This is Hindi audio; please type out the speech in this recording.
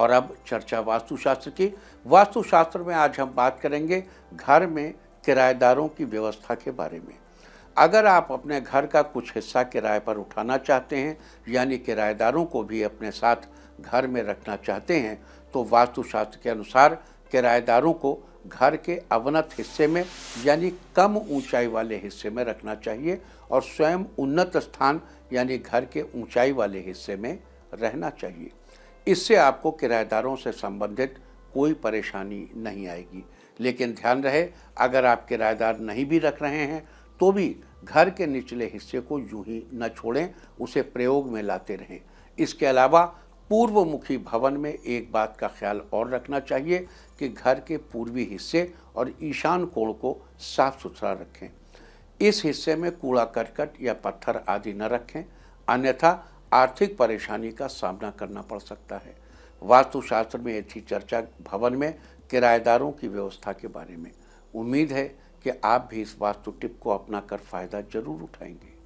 और अब चर्चा वास्तुशास्त्र की। वास्तुशास्त्र में आज हम बात करेंगे घर में किराएदारों की व्यवस्था के बारे में। अगर आप अपने घर का कुछ हिस्सा किराए पर उठाना चाहते हैं, यानी किराएदारों को भी अपने साथ घर में रखना चाहते हैं, तो वास्तुशास्त्र के अनुसार किराएदारों को घर के अवनत हिस्से में यानी कम ऊंचाई वाले हिस्से में रखना चाहिए और स्वयं उन्नत स्थान यानी घर के ऊंचाई वाले हिस्से में रहना चाहिए। इससे आपको किराएदारों से संबंधित कोई परेशानी नहीं आएगी। लेकिन ध्यान रहे, अगर आप किराएदार नहीं भी रख रहे हैं तो भी घर के निचले हिस्से को यूं ही न छोड़ें, उसे प्रयोग में लाते रहें। इसके अलावा पूर्वमुखी भवन में एक बात का ख्याल और रखना चाहिए कि घर के पूर्वी हिस्से और ईशान कोण को साफ सुथरा रखें। इस हिस्से में कूड़ा करकट या पत्थर आदि न रखें, अन्यथा आर्थिक परेशानी का सामना करना पड़ सकता है। वास्तुशास्त्र में ऐसी चर्चा भवन में किराएदारों की व्यवस्था के बारे में। उम्मीद है कि आप भी इस वास्तु टिप को अपना कर फ़ायदा जरूर उठाएंगे।